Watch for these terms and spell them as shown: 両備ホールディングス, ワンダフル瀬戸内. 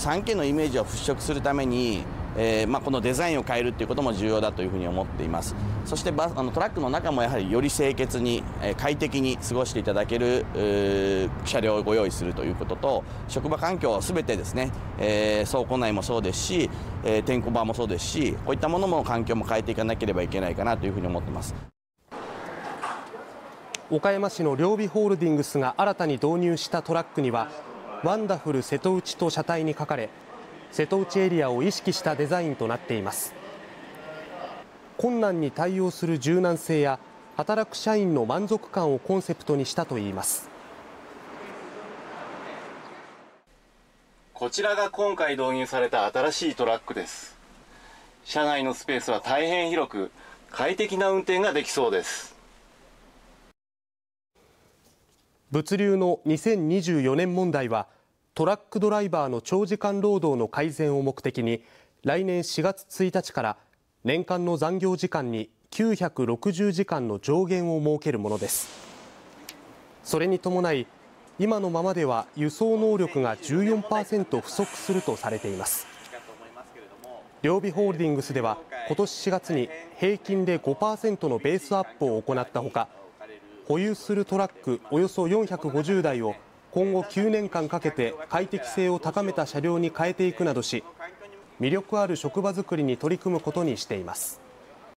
3家のイメージを払拭するために、このデザインを変えるということも重要だというふうに思っています。そしてトラックの中もやはりより清潔に、快適に過ごしていただける車両をご用意するということと、職場環境を全てですね、倉庫内もそうですし、点呼場もそうですし、こういったものも環境も変えていかなければいけないかなというふうに思っています。岡山市の両備ホールディングスが新たに導入したトラックにはワンダフル瀬戸内と車体に書かれ、瀬戸内エリアを意識したデザインとなっています。困難に対応する柔軟性や働く社員の満足感をコンセプトにしたといいます。こちらが今回導入された新しいトラックです。車内のスペースは大変広く、快適な運転ができそうです。物流の2024年問題は、トラックドライバーの長時間労働の改善を目的に、来年4月1日から年間の残業時間に960時間の上限を設けるものです。それに伴い、今のままでは輸送能力が 14% 不足するとされています。両備ホールディングスでは、今年4月に平均で 5% のベースアップを行ったほか、保有するトラックおよそ450台を今後9年間かけて快適性を高めた車両に変えていくなどし、魅力ある職場づくりに取り組むことにしています。